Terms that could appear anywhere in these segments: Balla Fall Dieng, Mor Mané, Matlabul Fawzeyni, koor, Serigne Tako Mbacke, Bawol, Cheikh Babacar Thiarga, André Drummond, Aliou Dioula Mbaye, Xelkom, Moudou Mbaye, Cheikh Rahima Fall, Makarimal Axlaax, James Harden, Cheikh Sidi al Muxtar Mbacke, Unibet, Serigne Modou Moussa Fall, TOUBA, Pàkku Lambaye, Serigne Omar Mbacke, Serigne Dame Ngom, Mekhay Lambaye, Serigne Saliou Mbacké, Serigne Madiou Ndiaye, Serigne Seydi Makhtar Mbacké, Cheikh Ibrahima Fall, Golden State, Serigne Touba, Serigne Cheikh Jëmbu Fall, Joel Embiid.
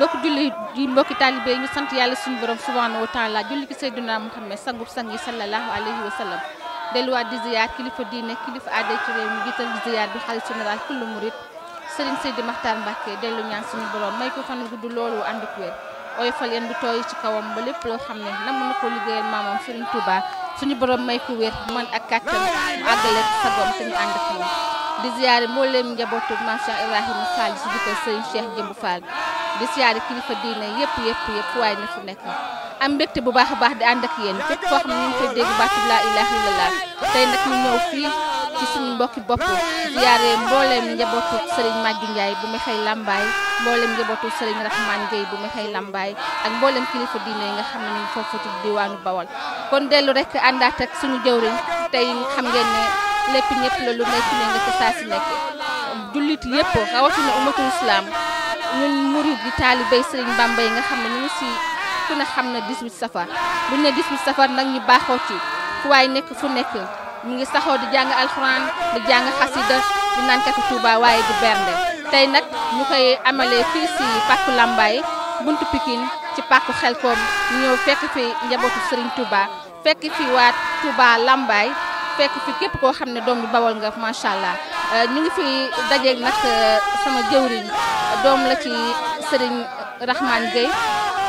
donc julli ji mbokki taalibe yi ñu sant yàlla suñu borom subhanahu wa taala julli ci Seydina Muhammad sangub sang yi sallallahu alayhi wa sallam delluwaat di ziyaar kilifa diine kilifa aada ci réew mi jiital ziyaar bi xalifa général kullu murid Serigne Seydi Makhtar Mbacké dellu ñaan suñu borom may ko fan gudd loolu ànd ak wér oyofal yéen bu tooy ci kawam ba lépp loo xam ne nam na ko liggéeyal maamam Serigne Touba suñu borom may ko wér man ak kàttan àggale sagom suñu ànd ak moom di ziyaare mboolem njabootu Maam Cheikh Ibrahima Fall ci jiital Serigne Cheikh Jëmbu Fall di siyaare kilifa diine yëpp waaye ni fu nekk am mbégte bu baax a baax di ànd ak yéen fépp foo xam ne ñu ngi koy dégg baatu laa ilaaha illallaah tey nag ñu ñëw fii ci suñu mbokki bopp siyaare mbooleem njabootu Sëriñ Madiou Ndiaye bu Mekhay Lambaye mbooleem njabootu Sëriñ Rahmane Gueye bu Mekhay Lambaye ak mbooleem kilifa diine yi nga xam ne ñu foofu ci diwaanu Bawol kon dellu rek àndaat ak suñu jëwriñ tey xam ngeen ne lépp ñëpp la lu nekk ne nga ko saa si nekk jullit yëpp rawatina ummatul islam ñun murid di taalibe Serigne Bamba yi nga xam ne ñu ngi si ku ne xam na 18 safar bu ñu ne 18 safar nag ñu baaxoo ci fu waay nekk fu nekk mu ngi saxoo di jàng alxuraan di jàng xasida di naan kati Touba waaye di bernde tey nag ñu koy amalee fii si pàkku Lambaye buntu Pikine ci pàkku Xelkom ñu ñëw fekk fi njabootu Serigne Touba fekk fi waa Touba Lambaye fekk fi képp koo xam ne doom bi Bawol nga macha allah ñu ngi fi dajeeg nag sama jëwriñ doom la ci Serigne Rahmane Gueye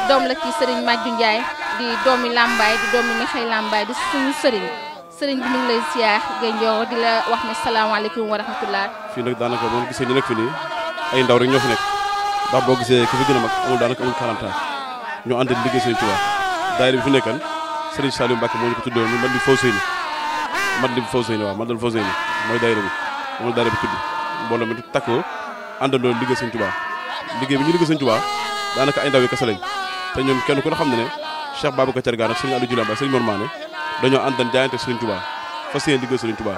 doom la ci Serigne Madiou Ndiaye di doomi Lambaye di doomi Mekhay Lambaye di suñu Serigne Serigne bi ñu ngi lay ziar Gueye Ndioro di la wax ne salaamaaleykum wa rahmatullah. fii nag daanaka moom gisee ñu nekk fi nii ay ndaw rek ñoo fi nekk ndax boo gisee ku fi gën a mag amul daanaka amul 40 ans ñoo ànd liggéey Serigne Touba daayira bi fi nekkan Serigne Saliou Mbacké moo ñu ko tuddee ñu mën di faw sëy man lim faw seyni waaw man dal faw seyni mooy daayira bi moom daayira bi tudd mbooloo mi takkoo àndandoo liggéey Sëñ Touba liggéey bi ñu liggéey Sëñ Touba daanaka ay ndaw yi kese lañ te ñoom kenn ku ne xam ne ne Cheikh Babacar Thiarga ak Sëñ Aliou Dioula Mbaye Sëñ Mor Mané dañoo àndan jaayante Sëñ Touba fas yéene liggéey Sëñ Touba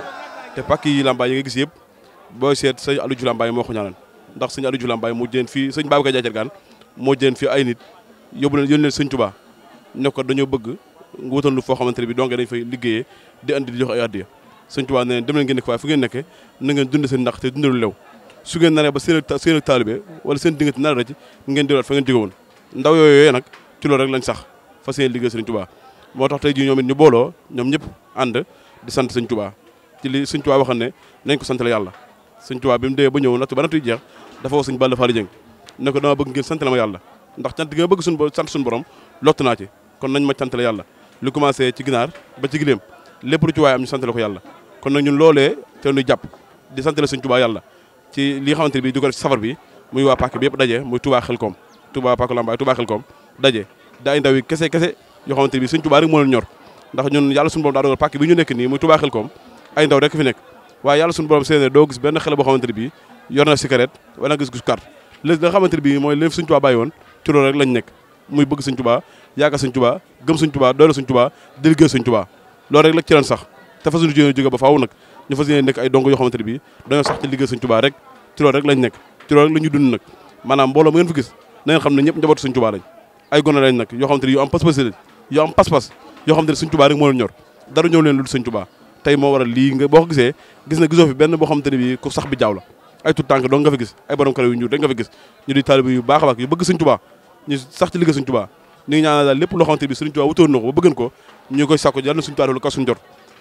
te pàkk yi Lambaye yi nga gis yëpp booy seet Sëñ Aliou Dioula Mbaye moo ko ñaanal ndax Sëñ Aliou Dioula Mbaye moo jëleen fii Sëñ Babacar Thiarga moo jëleen fii ay nit yóbbu leen yónni leen Sëñ Touba ne ko dañoo bëgg nga wutal lu foo xamante ne bi donge dañ fay liggéeyee di andi di jox ay addiya Sëñ Touba ne dem leen ngeen nekk waaye fu ngeen nekkee na ngeen dund seen ndax te dundalu lew su ngeen naree ba seen ak taalibe wala seen diggante nar rek ngeen delluwaat fa ngeen jógewoon ndaw yooyu nag ci loolu rek lañ sax fa seen liggéey Sëñ Touba moo tax tey jii ñoom it ñu booloo ñoom ñëpp ànd di sant Sëñ Touba ci li Sëñ Touba waxoon ne nañ ko santale yàlla Sëñ Touba bi mu dee ba ñëw natt ba nattuy jeex dafa wax Sëñ Balla Fall Dieng ne ko dama bëgg ngeen santale ma yàlla ndax cant gi ma bëgg sant suñu borom lott naa ci kon nañ ma santale yàlla lu commencé ci ginaar ba ci gileem lépp lu ci waaye am ñu santale ko yàlla kon nag ñun loolee te ñu jàpp di santale Sëñ Touba yàlla ci li nga xamante ne bii di ko def ci safar bi muy waa pàkk bi yëpp daje muy Touba Xelkom Touba pàkk Lambaye Touba Xelkom daje daay ndaw yi kese kese yoo xamante ne bii Sëñ Touba rek moo leen ñor ndax ñun yàlla suñu borom daa dogal pàkk bi ñu nekk nii muy Touba Xelkom ay ndaw rek fi nekk waaye yàlla suñu borom séenee doo gis benn xale boo xamante ne bii yor na cigarette wala gis carte léegi nga xamante ne bii mooy lépp Sëñ Touba bàyyi woon ci loolu rek lañ nekk muy bëgg Sëñ Touba yaakaar Sëñ Touba gëm Sëñ Touba doole Sëñ Touba di liggéey Sëñ Touba loolu rek la ci leen sax te fas yéene jóge ba faaw nag ñu fas yéene nekk ay dong yoo xamante ne bii dañoo sax ci liggéey Sëñ Touba rek ci loolu rek lañ nekk ci loolu rek la ñuy dund nag maanaam mbooloo mu ngeen fi gis na ngeen xam ne ñëpp njabootu Sëñ Touba lañ ay gone lañ nag yoo xamante ne yu am pas-pas lañ yu am pas-pas yoo xamante ne Sëñ Touba rek moo leen ñor dara ñëw leen lu Sëñ Touba tey moo waral lii nga boo ko gisee gis na gisoo fi benn boo xamante ne bii ku sax bi jaaw la ay tout tànk dong nga fa gis ay borom kare yu ñuul rek nga fa gis ñu di taalibe yu baax a baax yu bëgg Sëñ Touba ñu sax ci liggéey Sëñ Touba ñu ngi ñaanal daal lépp loo xamante bi Sëriñ Touba wutoon na ko ba bëggan ko ñu koy sàkku yàlla na Sëriñ Touba lu ko suñu jot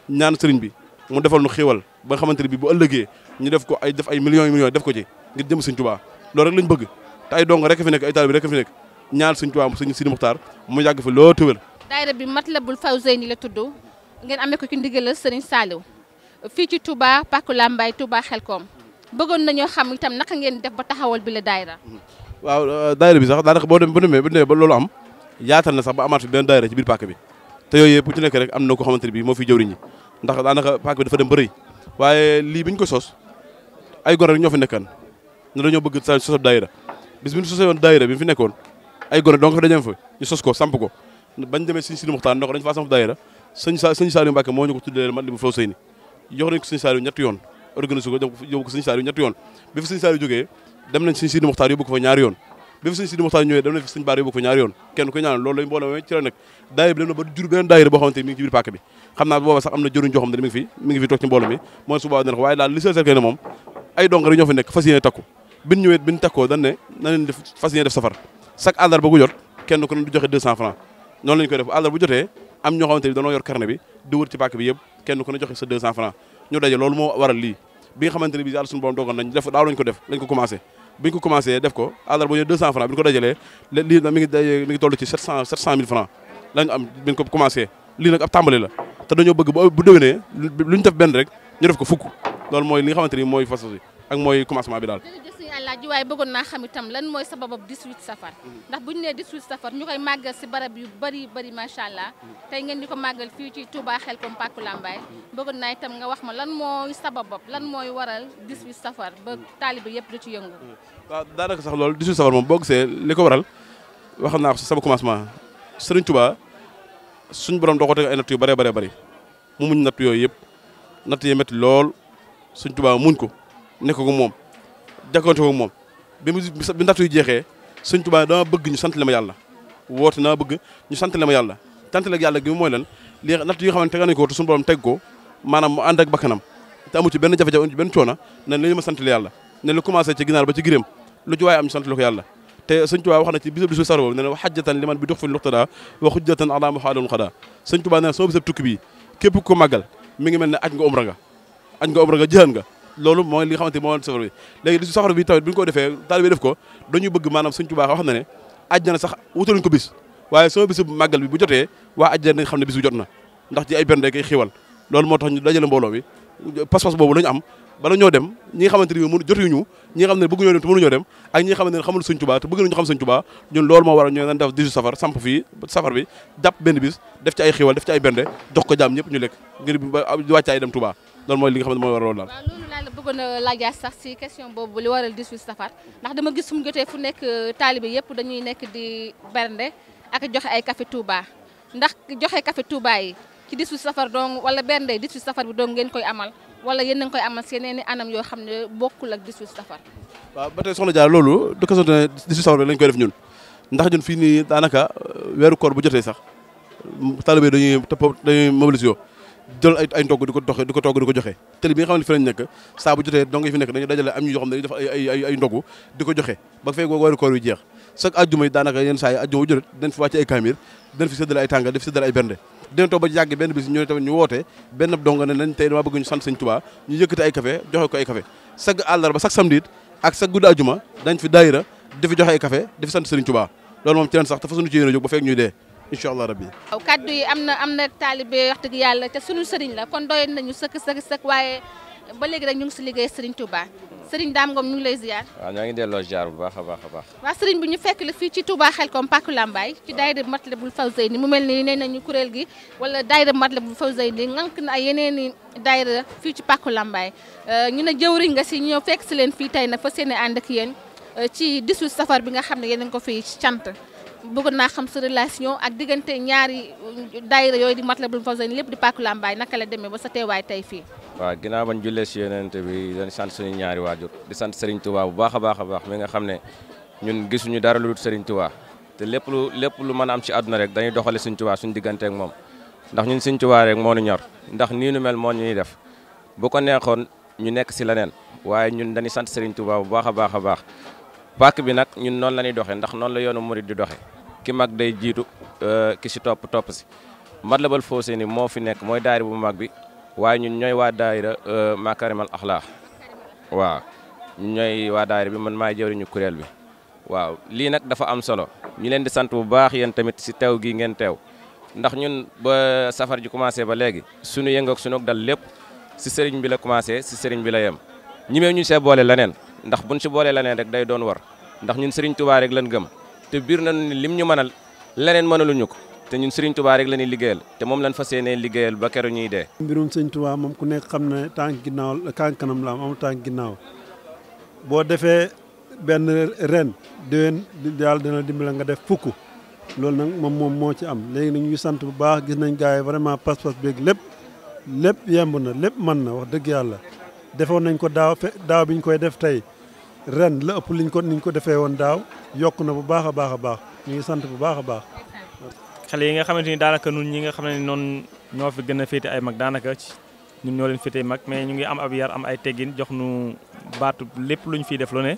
ñaan sëriñ bi mu defal nu xéewal ba nga xamante ne bi bu ëllëgee ñu def ko ay def ay millions yu millions def ko ci ngir jëm Sëriñ Touba loolu rek lañ bëgg te te ay dong rek fi nekk ay taalibe rek fi nekk ñaan suñu Tuubaa suñu Sidi Muxtaar mu yàgg fa loo tëwal. daayira bi Matlabul Fawzeyni la tudd ngeen amee ko ci ndigalal Serigne Saliou fii ci Touba Pàkku Lambaye Touba Xelkom bëggoon nañoo xam itam naka ngeen def ba taxawal bi la daayira. waaw daayira bi sax daanaka boo demee ba loolu am yaatal na sax ba amaat fi benn daayira ci biir pàkk bi te yooyu yëpp bu ci nekk rek am na ko xamante ne bii moo fi jëwriñ ñi ndax daanaka pàkk bi dafa dem bëri waaye lii biñ ko sos ay gone rek ñoo fi nekkan ne dañoo bëgg sa sosab daayira bis bi ñu sosee woon daayira bi fi nekkoon ay gone donc dañu fa ñu sos ko samp ko bañ demee Sëñ Sidi Muxtaar ndox dañ faa samp daayira Sëñ Saliou Mbacke moo ñu ko tuddee Matlabul Fawzeyni jox nañ ko Sëñ Saliou ñetti yoon organisé ko yóbbu ko Sëñ Saliou ñetti yoon bi fa Sëñ Saliou jógee dem nañ Sëñ Sidi Muxtaar yóbbu ko fa ñaari yoon bi fa Sëñ Sidi Muxtaar ñëwee dem nañ fi Sëñ Baar yóbbu ko fa ñaari yoon kenn ko ñaanal loolu lañ mbooloo ci la nekk daayira bi dem na ba jur beneen daayira boo xamante mi ngi ci biir pàkk bi xam naa booba sax am na jëruñ joo xam ne mi ngi fi toog ci mbooloo mi moo su boobaa dina ko waaye daal li seul cercle ne moom ay dong rek ñoo fi nekk fas yéene takku bin ñëwee bin takkoo dañ ne na leen def fas yéene def safar chaque àllar ba gu jot kenn ku ne du joxe 200 francs noonu lañ koy def àllar bu jotee am ñoo xamante bi dañoo yor carnet bi di wër ci pàkk bi yëpp kenn ku ne joxe sa 200 francs ñu daje loolu moo waral lii bi nga xamante ne bi yàlla suñu borom dogal nañ def daaw lañ ko def lañ ko commencé biñ ko commencé def ko àllar ba ñu 200 francs bi ñu ko dajalee lii mi ngi toll ci 700 000 francs lañ am biñ ko commencé lii nag ab tàmbali la te dañoo bëgg bu déwénee lu ñu def benn rek ñu def ko fukk loolu mooy li nga xamante ni mooy fas yi ak mooy commencement bi daal. jërëjëf sëñ Alaaji waaye bëggoon naa xam itam lan mooy sababu 18 safar ndax bu ñu nee 18 safar ñu koy màggal si barab yu bëri macha allah tey ngeen di ko màggal fii ci Touba Xelkom Pàkku Lambaye bëggoon naa itam nga wax ma lan mooy sababu lan mooy waral 18 safar ba taalibe yëpp du ci yëngu. waaw daanaka sax loolu 18 safar moom boo gisee li ko waral wax naa ko si sama commencement Serigne Touba suñu borom doo ko teg ay natt yu bëree bëri mu muñ natt yooyu yëpp natt yi métti lool Serigne Touba muñ ko nekk ko moom jàkkoonte ko moom bi ndax yu jeexee Sëñ Tuubaa dama bëgg ñu sant le ma yàlla woote naa bëgg ñu sant le ma yàlla sant le yàlla gi mooy lan li natt yi nga xamante tegal nañ ko te suñu borom teg ko maanaam mu ànd ak bakkanam te amu ci benn jafe-jafe ci benn coono ne li ñu ma sant le yàlla ne lu commencé ci ginaar ba ci giréem lu ci waaye am ñu sant le ko yàlla te Sëñ Tuubaa wax na ci bisab disu sar boobu ne wa xajjatan liman bi dox fi luxtada wa xujjatan ala muxaalun xada Sëñ Tuubaa ne sama bisab tukki bii képp ko màggal mi ngi mel ne aj nga umra nga jëhan nga loolu mooy li nga xamante moo safar bi léegi di safar bi tamit bu ñu ko defee taalibe def ko dañuy bëgg maanaam Sëñ Tuubaa wax na ne àjjana sax wutaluñ ko bis waaye sama bisu màggal bi bu jotee waa àjjana nga xam ne bis bu jot na ndax ci ay benn rek ay xiwal loolu moo tax ñu dajale mbooloo bi pas-pas boobu la ñu am bala ñoo dem ñi nga xamante ni mënu jotuñu ñi nga xam ne bëgg ñoo dem te mënu ñoo dem ak ñi nga xamante ne xamul Sëñ Tuubaa te bëgg nañu xam Sëñ Tuubaa ñun loolu moo waral ñu nan def 18 safar samp fii safar bi jàpp benn bis def ci ay xiwal def ci ay bende jox ko jaam ñëpp ñu lekk ngir wàcc ay dem Tuubaa loolu mooy li nga xam ne mooy waral loolu daal. waaw loolu laa la bëggoon a laajaat sax si question boobu li waral 18 safar ndax dama gis fu mu jotee fu nekk taalibe yëpp dañuy nekk di bernde ak joxe ay café Touba ndax joxe café Touba yi ci 18 safar dong wala bernde 18 safar bi dong ngeen koy amal wala yéen a ngi koy amal seen i anam yoo xam ne bokkul ak 18 safar. waaw ba tey soxna Dia loolu du ko soxna 18 safar bi lañ koy def ñun ndax ñun fii nii daanaka weeru koor bu jotee sax taalibe dañuy mobiliser yoo. jël ay ndogg di ko doxee di ko togg di ko joxe te li bi nga xam ne fi lañ nekk saa bu jotee dong yi fi nekk dañu dajale am ñu yoo xam ne dañuy def ay ndogg di ko joxe ba fekk weeru koor yu jeex chaque àjjuma yi daanaka yenn saa yi àjjuma wu jot dañ fi wàcce ay kaamir dañ fi séddale ay tàngal dañ fi séddale ay bernde dinañ toog ba yàgg benn bis ñu tamit ñu woote benn dong ne nañ tey dama bëgg ñu sant Sëñ Tuubaa ñu yëkkati ay café joxe ko ay café chaque àllarba chaque samedi ak chaque guddi àjjuma dañ fi daayira di fi joxe ay café di fi sant Sëñ Tuubaa loolu moom ci leen sax te fa suñu ci yéen a jóg ba fekk ñuy dee incha allah rabbi. waaw kaddu yi am na taalibe wax dëgg yàlla te sunu sëriñ la kon doyoon nañu sëkk waaye ba léegi rek ñu ngi si liggéey sëriñ Touba sëriñ Dame Ngom ñu ngi lay ziar. waaw ñaa ngi delloo ziar bu baax a baax a baax. waaw sëriñ bi ñu fekk la fii ci Touba Xelkom Pàkku Lambaye ci daayira Matlabul Fawzeyni mu mel ni nee nañu kuréel gi wala daayira Matlabul Fawzeyni ngank na ay yeneen i daayira fii ci Pàkku Lambaye ñu ne jëwriñ nga si ñëw fekk si leen fii tey na fa seen ànd ak yéen ci 18 safar bi nga xam ne yéen ko fii ci cant bëggoon naa xam sa relation ak diggante ñaari daayira yooyu di Matlabul Fawzeyni lépp di Pàkku Lambaye naka la demee ba sa teewaay tey fii. waaw ginnaaw bañ jullee si yonente bi dañ sant suñu ñaari waajur di sant Serigne Touba bu baax a baax a baax mi nga xam ne ñun gisuñu dara lu dul Serigne Touba te lépp lu mën a am ci àdduna rek dañuy doxale Serigne Touba suñu diggante ak moom ndax ñun Serigne Touba rek moo ñu ñor ndax nii nu mel moo ñuy def bu ko neexoon ñu nekk si leneen waaye ñun dañuy sant Serigne Touba bu baax a baax a baax pàkk bi nag ñun noonu la ñuy doxee ndax noonu la yoonu murid di doxee ki mag day jiitu ki si topp si Matlabul Fawzeyni moo fi nekk mooy daayira bu mag bi waaye ñun ñooy waa daayira Makarimal Axlaax waaw ñun ñooy waa daayira bi man maay jëwriñu kuréel bi waaw lii nag dafa am solo ñu leen di sant bu baax yéen tamit si teew gi ngeen teew ndax ñun ba safar ji commencé ba léegi sunu yëngoog sunu dal lépp si sëriñ bi la commencé si sëriñ bi la yem ñimee ñu see boole leneen ndax buñ si boolee leneen rek day doon war ndax ñun sëriñ Touba rek lañ gëm te biir nañu ni lim ñu mënal leneen mënaluñu ko te ñun sëriñ Touba rek la ñuy liggéeyal te moom lañ fas yéenee liggéeyal ba keroog ñuy dee. mbirum sëriñ Touba moom ku nekk xam ne tànk ginnaaw tànk kanam la am tànk ginnaaw boo defee benn ren déwén daal dina dimbala nga def fukk loolu nag moom moo ci am léegi nag ñu sant bu baax gis nañ gars yi vraiment pas-pas beeg lépp yemb na lépp mën na wax dëgg yàlla defoon nañ ko daaw bi ñu koy def tey ren la ëpp niñ ko defee woon daaw yokk na bu baax a baax a baax ñu ngi sant bu baax a baax. xale yi nga xamante ni daanaka ñun ñi nga xam ne noonu ñoo fi gën a féete ay mag daanaka ñun ñoo leen féete mag mais ñu ngi am ab yar am ay teggin jox nu baatu lépp luñ fiy def lu ne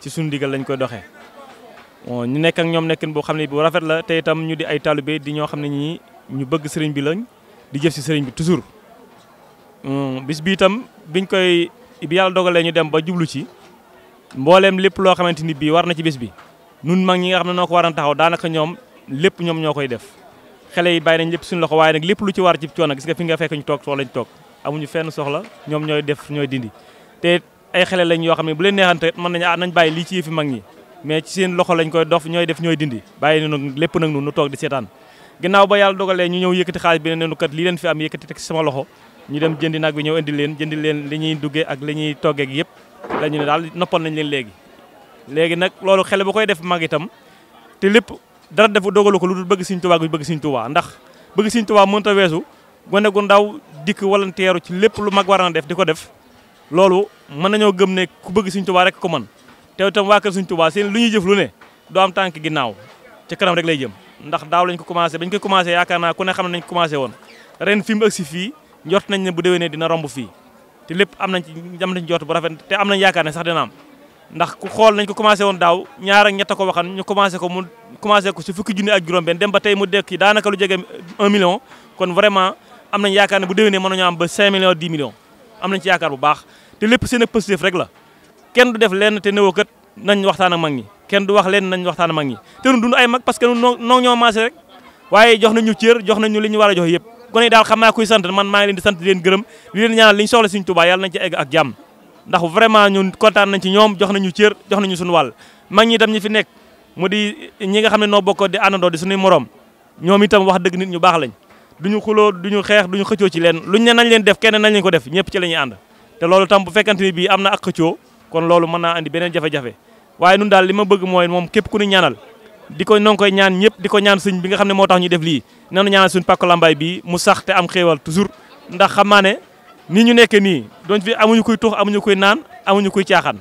ci suñu digal lañ koy doxee. ñu nekk ak ñoom nekkin boo xam ne bu rafet la te itam ñu di ay talibé di ñoo xam ne ñii ñu bëgg sëriñ bi lañ di jëf si sëriñ bi toujours. bis bi itam biñ koy bi yàlla dogalee ñu dem ba jublu ci mbooleem lépp loo xamante ni bii war na ci bis bi nun mag ñi nga xam ne noo ko war a taxaw daanaka ñoom lépp ñoom ñoo koy def xale yi bàyyi nañ lépp suñu loxo waaye nag lépp lu ci war ci coono gis nga fi nga fekk ñu toog soxla ñu toog amuñu fenn soxla ñoom ñooy def ñooy dindi te ay xale lañ yoo xam ne bu leen neexante mën nañ nañ bàyyi lii ci yëfi mag ñi mais ci seen loxo lañ koy dof ñooy def ñooy dindi bàyyi nag lépp nag nu toog di seetaan ginnaaw ba yàlla dogalee ñu ñëw yëkkati xaalis bi ne nu kat lii leen fi am yëkkati teg sama loxo ñu dem jëndi nag bi ñëw jëndi leen li ñuy duggee ak li ñuy toggee ak yëpp la ñu ne daal noppal nañ leen léegi nag loolu xale bu koy def mag itam te lépp dara defu dogalu ko lu dul bëgg Sëriñ Tuubaa bëgg Sëriñ Tuubaa ndax bëgg Sëriñ Tuubaa mënta weesu gone gu ndaw dikk walanteeru ci lépp lu mag war na def di ko def loolu mën nañoo gëm ne ku bëgg Sëriñ Tuubaa rek ko mën te itam waa kër Sëriñ Tuubaa seen lu ñuy jëf lu ne doo am tànk ginnaaw ca kanam rek lay jëm ndax daaw lañ ko commencé bañ ko commencé yaakaar naa ku ne xam nañ ko commencé woon ren fi mu agsi fii njort nañ ne bu déwénee dina romb fii te lépp am nañ njort bu rafet te am nañ yaakaar ne sax dina am ndax ku xool nañ ko commencé woon daaw ñaar ak ñett ko waxan ñu commencé ko si fukki junni ak juróom-benn dem ba tey mu dekk daanaka lu jege 1 million. kon vraiment am nañ yaakaar ne bu déwénee mën nañu am ba 5 millions 10 millions am nañ ci yaakaar bu baax te lépp seen ak positif rek la kenn du def lenn te néew kat nañ waxtaan ak mag ñi kenn du wax lenn nañ waxtaan ak mag ñi te ñun duñu ay mag parce que noo ñoo maase rek waaye jox nañu cër jox nañu li ñu war a jox yëpp kon daal xam naa kuy sant man maa ngi leen di sant di leen gërëm di leen ñaanal li ñu soxla Sëriñ Tuubaa yàlla nañ ci egg ak jàmm ndax vraiment ñun kontaan nañ ci ñoom jox nañu cër jox nañu suñu wàll mag ñi itam ñi fi nekk mu di ñi nga xam ne noo bokk di àndandoo di suñuy morom ñoom itam wax dëgg nit ñu baax lañ duñu xuloo duñu xeex duñu xëccoo ci leen luñ ne nañ leen def kenn nañ leen ko def ñëpp ci la ñuy ànd te loolu tam bu fekkante ni bii am na ak xëccoo kon loolu mën naa andi beneen jafe-jafe waaye ñun daal li ma bëgg mooy moom képp ku ñu ñaanal di ko noo ngi koy ñaan ñëpp di ko ñaan sëñ bi nga xam ne moo tax ñu def lii nanu ñaanal suñu pàkk lambaay bi mu sax te am xéewal toujours ndax xam naa ne ni ñu nekkee nii doon fi amuñu koy tux amuñu koy naan amuñu koy caaxaan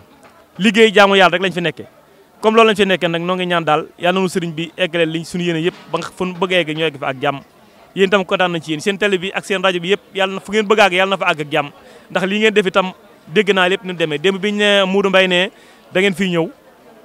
liggéey jaamu yàlla rek lañ fi nekkee comme loolu lañ fi nekkee nag noo ngi ñaan daal yàlla nanu sëriñ bi eggalee li suñu yéene yëpp ba nga fu bëgg a egg ñu egg fa ak jàmm yéen itam kontaan nañ ci yéen seen télé bi ak seen rajo bi yëpp yàlla na fu ngeen bëgg a àgg yàlla na fa àgg ak jàmm ndax lii ngeen def itam dégg naa lépp ñu demee démb biñ ne Moudou Mbaye ne da ngeen fii ñëw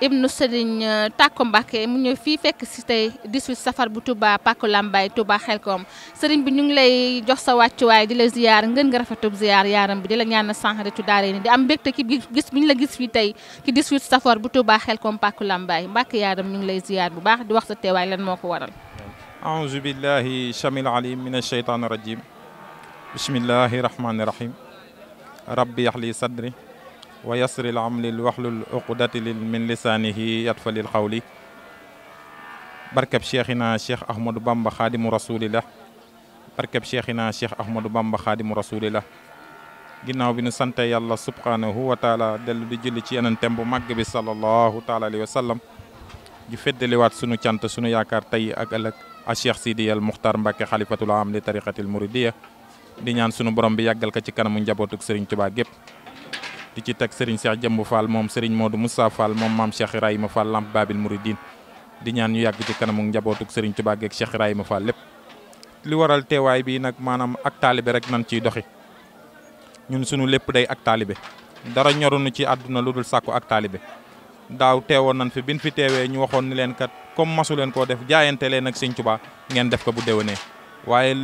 ibnu Serigne Tako Mbacke mu ñëw fii fekk si tey 18 safar bu Touba Paku Lambaye Touba Xelkom Serigne bi ñu ngi lay jox sa wàccuwaay di la ziar ngeen nga rafetub ziar yaaram bi di la ñaan sanxaritu daare ni di am mbégte ki gis bi ñu la gis fii tey ki 18 safar bu Touba Xelkom Paku Lambaye Mbacke yaaram ñu ngi lay ziar bu baax di wax sa teewaay lan moo ko waral. أعوذ بالله السميع العليم من الشيطان الرجيم بسم الله الرحمن الرحيم ربي يشرح لي صدري ويسر لي عملي واحلل عقدة من لسانه يفقهوا قولي بركب شيخنا شيخ أحمد بامبا خادم رسول الله بركب شيخنا شيخ أحمد بامبا خادم رسول الله ginnaaw bi ñu sant Yàlla subhanahu wa ta'ala dellu di julli ci Yonent bu mag bi sallallahu ta'ala alayhi wa sallam di feddaliwaat sunu cant sunu yaakaar tey ak ëllëg a Cheikh Sidi al Muxtar Mbacke xalifatul am li tariqatil muridiya di ñaan sunu borom bi yàggal ko ci kanamu njabootuk Serigne Touba gépp di ci teg Serigne Cheikh Jëmb Fall moom Serigne Modou Moussa Fall moom maam Cheikh Ibrahima Fall lamp babil muridin di ñaan ñu yàgg ci kanamu njabootuk Serigne Touba géeg Cheikh Ibrahima Fall lépp li waral teewaay bi nag maanaam ak taalibe rek nan ciy doxi ñun sunu lépp day ak taalibe dara ñorunu ci àdduna lu dul sàkku ak taalibe daaw teewoon nañ fi bin fi teewee ñu waxoon ni leen kat comme masu leen koo def jaayante leen ak Sëñ Touba ngeen def ko bu déwénee waaye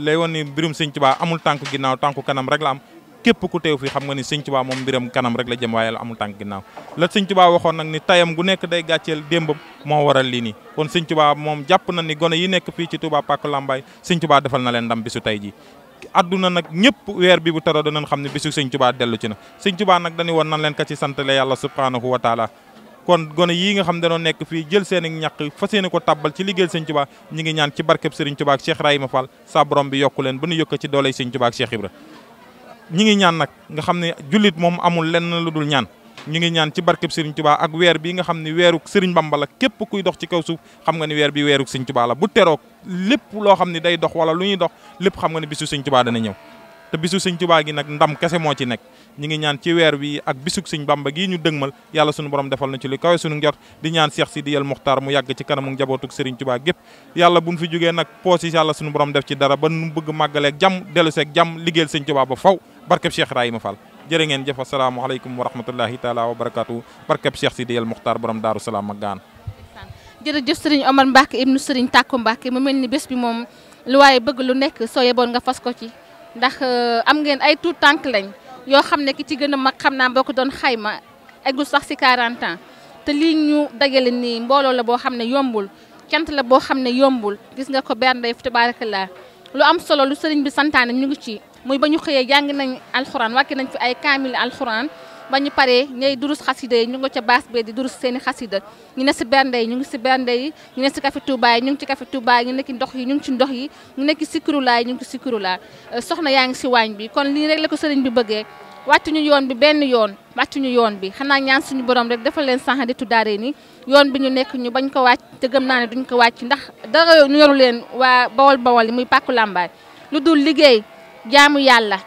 lay woon ni mbirum Sëñ Touba amul tànk ginnaaw tànku kanam rek la am képp ku teew fii xam nga ni Sëñ Touba moom mbiram kanam rek la jëm waaye la amul tànk ginnaaw la Sëñ Touba waxoon nag ni tayam gu nekk day gàcceel démbam moo waral lii nii kon Sëñ Touba moom jàpp na ni gone yi nekk fii ci Touba Pakk Lambaay Sëñ Touba defal na leen ndam bisu tey ji àdduna nag ñëpp weer bi bu tara danañ xam ne bisu Sëñ Touba dellu ci na Sëñ Touba nag dañu woon nan leen ka ci santale yàlla subhanahu wa taala kon gone yii nga xam danoo nekk fii jël seen i ñàq fas yéene ko tàbbal ci liggéeyal Sëñ Touba ñi ngi ñaan ci barkeb Sëriñ Touba ak Cheikh Rahima Fall sa borom bi yokku leen ba ñu yokk ci dooley Sëñ Touba ak Cheikh Ibra ñi ngi ñaan nag nga xam ne jullit moom amul lenn lu dul ñaan ñu ngi ñaan ci barkeb Serigne Touba ak weer bi nga xam ne weeruk Serigne Bamba la képp kuy dox ci kaw suuf xam nga ni weer bi weeruk Serigne Touba la bu teroog lépp loo xam ne day dox wala lu ñuy dox lépp xam nga ne bisu Serigne Touba dana ñëw te bisu Serigne Touba gi nag ndam kese moo ci nekk ñu ngi ñaan ci weer wi ak bisuk Serigne Bamba gii ñu dëgmal yàlla sunu borom defal na ci li kawe sunu njort di ñaan Cheikh Sidi El Mokhtar mu yàgg ci kanamu njabootuk Serigne Touba gépp yàlla buñ fi jógee nag poosi yàlla sunu borom def ci dara ba nu bëgg màggaleeg jàmm dellu seeg jàmm liggéeyal Serigne Touba ba faw barkeb Cheikh Rahima Fall jërë ngeen jëf asalaamaaleykum wa rahmatullahi taala wa barakaatu barkab Cheikh Sidi El Mokhtar borom Daaru Salaam ak gaan jërëjëf Serigne Omar Mbacke ibnu Serigne Tako Mbacke mu mel ni bés bi moom lu waaye bëgg lu nekk soo yeboon nga fas ko ci ndax am ngeen ay tout tànk lañ yoo xam ne ki ci gën a mag xam naa boo ko doon xayma eggul sax si 40 ans te lii ñu dajale nii mbooloo la boo xam ne yombul cant la boo xam ne yombul gis nga ko berndey fu tabaarakallah lu am solo lu Serigne bi santaane ñu ngi ci muy ba ñu xëyee jàng nañ alxuraan wàcce nañ fi ay kaamil alxuraan ba ñu paree ñooy durus xasida yi ñu ngi ca baas bee di durus seen i xasida ñu ne si bernde yi ñu ngi si bernde yi ñu ne si café Touba yi ñu ngi ci café Touba yi ñu nekk ndox yi ñu ngi ci ndox yi ñu nekk sikurulaa yi ñu ngi ci sikurulaa soxna yaa ngi si waañ bi kon lii rek la ko sëriñ bi bëggee wàccuñu yoon bi benn yoon wàccuñu yoon bi xanaa ñaan suñu borom rek dafa leen sànqanditu daare ni yoon bi ñu nekk ñu bañ ko wàcc te gëm naa ne duñ ko wàcc ndax dara ñu yoru leen waa bawol bawol yi muy Pakk Lambaay lu dul liggéey jaamu yàlla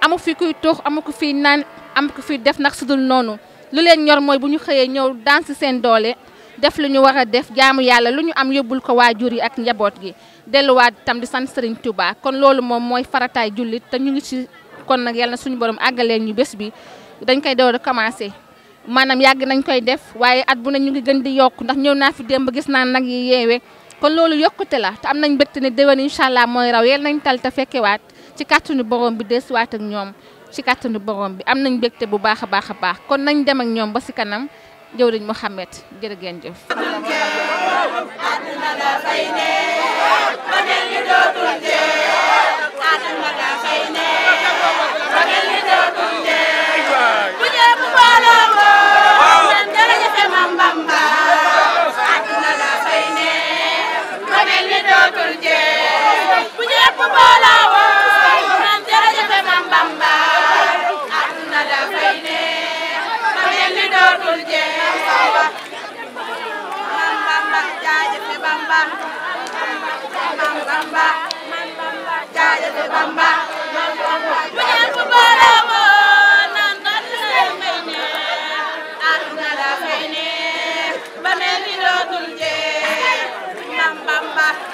amu fi kuy tox amu ko fi naan amu ko fi def nag sudul noonu lu leen ñor mooy bu ñu xëyee ñëw daan si seen doole def lu ñu war a def jaamu yàlla lu ñu am yóbbul ko waajur yi ak njaboot gi delluwaat itam di sant Serigne Touba kon loolu moom mooy farataay jullit te ñu ngi ci kon nag yàlla na suñu borom àggalee ñu bés bi dañ koy door a commencé maanaam yàgg nañ koy def waaye at bu ne ñu ngi gën di yokk ndax ñëw naa fi démb gis naa nag yi yeewee kon loolu yokkute la te am nañ mbégte ne déwén incha allah mooy raw yal nañ tal te fekkewaat ci kàttanu borom bi desuwaat ak ñoom ci kàttanu borom bi am nañ mbégte bu baax a baax a baax kon nañ dem ak ñoom ba si kanam jëwriñ Mouhamed jërë ngeen jëf. Bamba